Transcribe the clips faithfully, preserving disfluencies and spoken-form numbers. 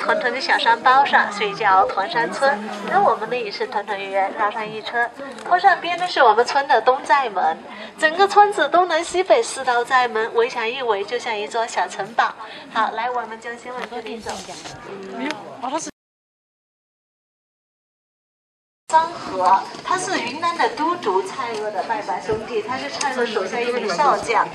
团团的小山包上，所以叫团山村。那我们呢也是团团圆圆，绕上一圈。坡上边呢是我们村的东寨门，整个村子东南西北四道寨门围墙一围，就像一座小城堡。好，来，我们就先往这里走。张和，他是云南的都督蔡锷的拜把兄弟，他是蔡锷手下一名少将。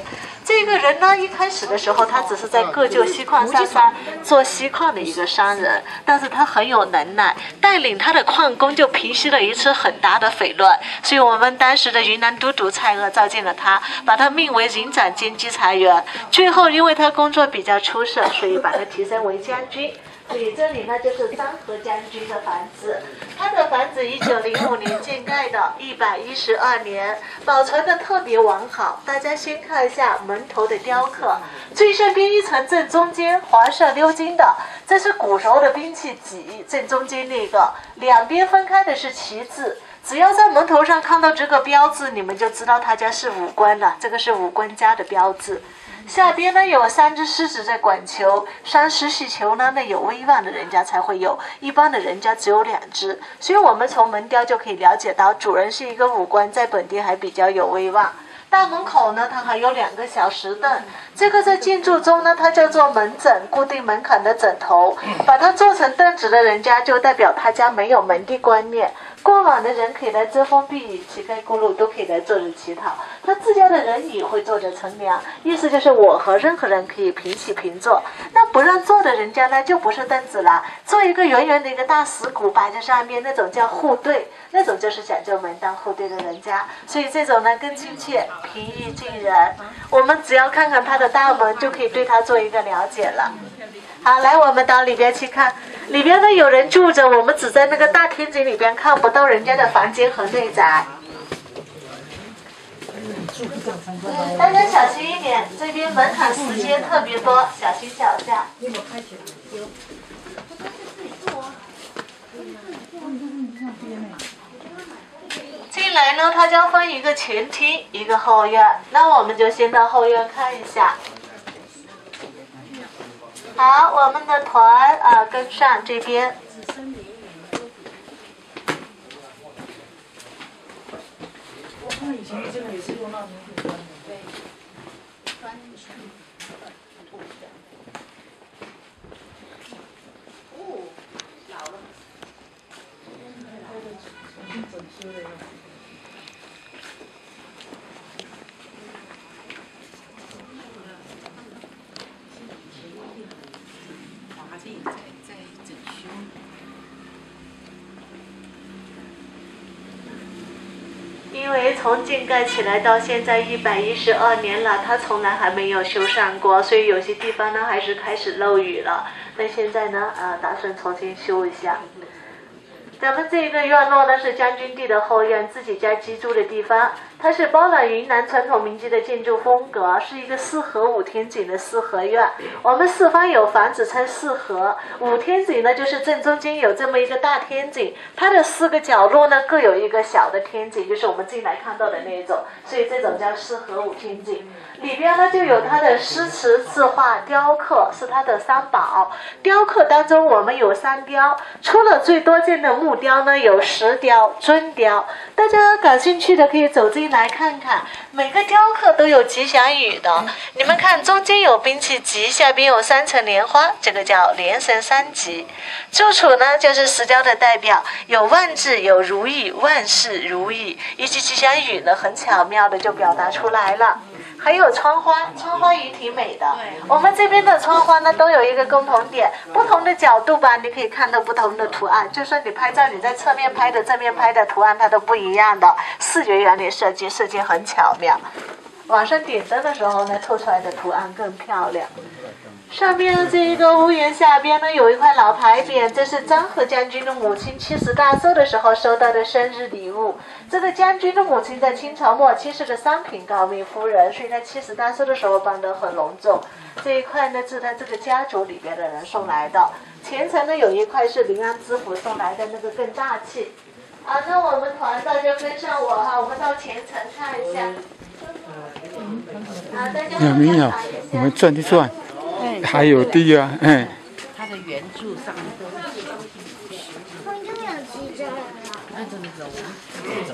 这个人呢，一开始的时候，他只是在各就锡矿上山做锡矿的一个商人，但是他很有能耐，带领他的矿工就平息了一次很大的匪乱，所以我们当时的云南都督蔡锷召见了他，把他命为营长兼稽查员。最后，因为他工作比较出色，所以把他提升为将军。所以这里呢，就是张和将军的房子，他的房子一九零五年建盖的，一百一十二年，保存的特别完好。大家先看一下门头的雕刻，最上边一层正中间黄色鎏金的，这是古时候的兵器戟，正中间那个，两边分开的是旗帜。只要在门头上看到这个标志，你们就知道他家是武官了，这个是武官家的标志。下边呢有三只狮子在管球，三狮戏球呢那有威望的人家才会有，一般的人家只有两只。所以我们从门雕就可以了解到，主人是一个武官，在本地还比较有威望。大门口呢，它还有两个小石凳，这个在建筑中呢，它叫做门枕，固定门槛的枕头。把它做成凳子的人家，就代表他家没有门第观念。过往的人可以来遮风避雨，乞丐咕噜都可以来坐着乞讨。他自家的人也会坐着乘凉，意思就是我和任何人可以平起平坐。那不让坐的人家呢，就不是凳子了，做一个圆圆的一个大石鼓摆在上面，那种叫户对，那种就是讲究门当户对的人家。所以这种呢更亲切、平易近人。我们只要看看他的大门，就可以对他做一个了解了。好，来，我们到里边去看，里边呢有人住着，我们只在那个大天井里边看不到人家的房间和内宅。大家小心一点，这边门槛石阶特别多，小心脚下。进来呢，它将分一个前厅，一个后院。那我们就先到后院看一下。好，我们的团啊跟上这边。因为从建盖起来到现在一百一十二年了，它从来还没有修缮过，所以有些地方呢还是开始漏雨了。那现在呢，啊，打算重新修一下。咱们这一个院落呢是将军地的后院，自己家居住的地方。它是包揽云南传统民居的建筑风格，是一个四合五天井的四合院。我们四方有房子称四合，五天井呢就是正中间有这么一个大天井，它的四个角落呢各有一个小的天井，就是我们进来看到的那一种，所以这种叫四合五天井。里边呢就有它的诗词字画雕刻，是它的三宝。雕刻当中我们有三雕，除了最多见的木雕呢有石雕、尊雕。大家感兴趣的可以走进来看看，每个雕刻都有吉祥语的。你们看，中间有兵器级，下边有三层莲花，这个叫连神三级。住处呢，就是石雕的代表，有万字，有如意，万事如意，以及吉祥语呢，很巧妙的就表达出来了。还有窗花，窗花也挺美的。我们这边的窗花呢，都有一个共同点，不同的角度吧，你可以看到不同的图案。就算你拍照，你在侧面拍的、正面拍的图案，它都不一样的。视觉原理设计，设计很巧妙。晚上点灯的时候呢，凑出来的图案更漂亮。上面这一个屋檐下边呢有一块老牌匾，这是张和将军的母亲七十大寿的时候收到的生日礼物。这个将军的母亲在清朝末期是个三品高明夫人，所以在七十大寿的时候办得很隆重。这一块呢是他这个家族里边的人送来的，前程呢有一块是临安知府送来的，那个更大气。好、啊，那我们团大家跟上我哈，我们到前程看一下。啊，大家有没有？我们转一转。还有地啊，嗯，它的原著上面都是。我又要去这儿了。那怎么走啊？走。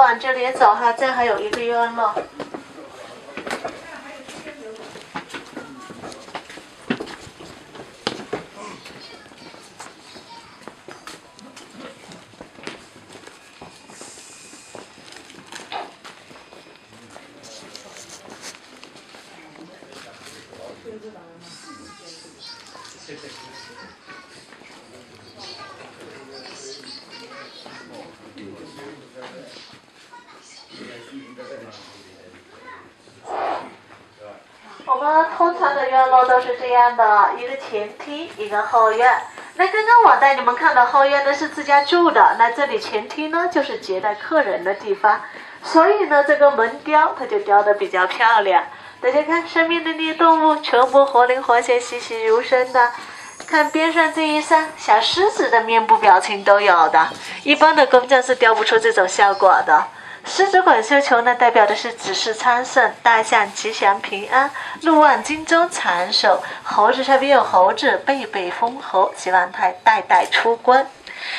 往这里走哈，这还有一个院落。我们通常的院落都是这样的，一个前厅，一个后院。那刚刚我带你们看到后院呢是自家住的，那这里前厅呢就是接待客人的地方，所以呢这个门雕它就雕得比较漂亮。大家看身边的那些动物全部活灵活现、栩栩如生的，看边上这一扇，小狮子的面部表情都有的，一般的工匠是雕不出这种效果的。狮子滚绣球呢，代表的是子嗣昌盛，大象吉祥平安，鹿望荆州长寿，猴子上边有猴子，辈辈封侯，希望他代代出关。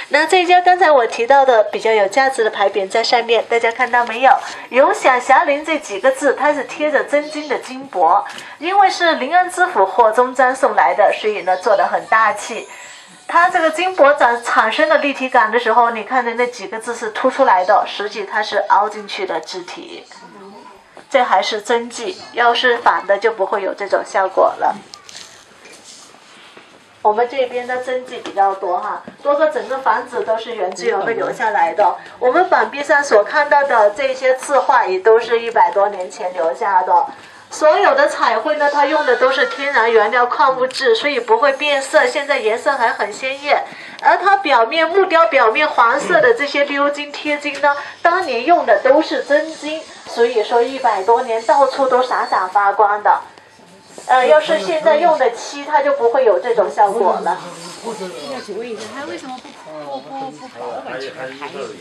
那这家刚才我提到的比较有价值的牌匾在上面，大家看到没有？永享霞林这几个字，它是贴着真金的金箔，因为是临安知府霍宗章送来的，所以呢做得很大气。它这个金箔展产生的立体感的时候，你看的那几个字是凸出来的，实际它是凹进去的字体。这还是真迹，要是反的就不会有这种效果了。我们这边的真迹比较多哈，多个整个房子都是原汁原味留下来的。我们板壁上所看到的这些字画也都是一百多年前留下的。所有的彩绘呢，它用的都是天然原料矿物质，所以不会变色，现在颜色还很鲜艳。而它表面木雕表面黄色的这些鎏金贴金呢，当年用的都是真金，所以说一百多年到处都闪闪发光的。呃，要是现在用的漆，它就不会有这种效果了。要请问一下，它为什么不不不保管这个牌子？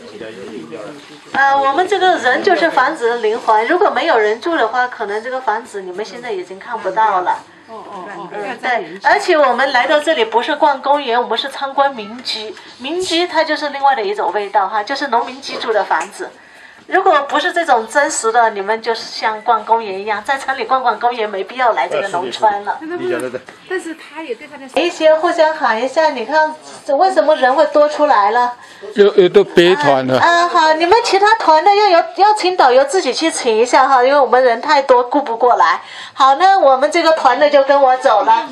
呃，我们这个人就是房子的灵魂，如果没有人住的话，可能这个房子你们现在已经看不到了。哦哦哦，对，而且我们来到这里不是逛公园，我们是参观民居。民居它就是另外的一种味道哈，就是农民居住的房子。如果不是这种真实的，你们就是像逛公园一样，在城里逛逛公园，没必要来这个农村了。但是他也对他的一些互相喊一下，你看为什么人会多出来了？有有都别团了。啊、嗯，好，你们其他团的要有要请导游自己去请一下哈，因为我们人太多顾不过来。好，那我们这个团的就跟我走了。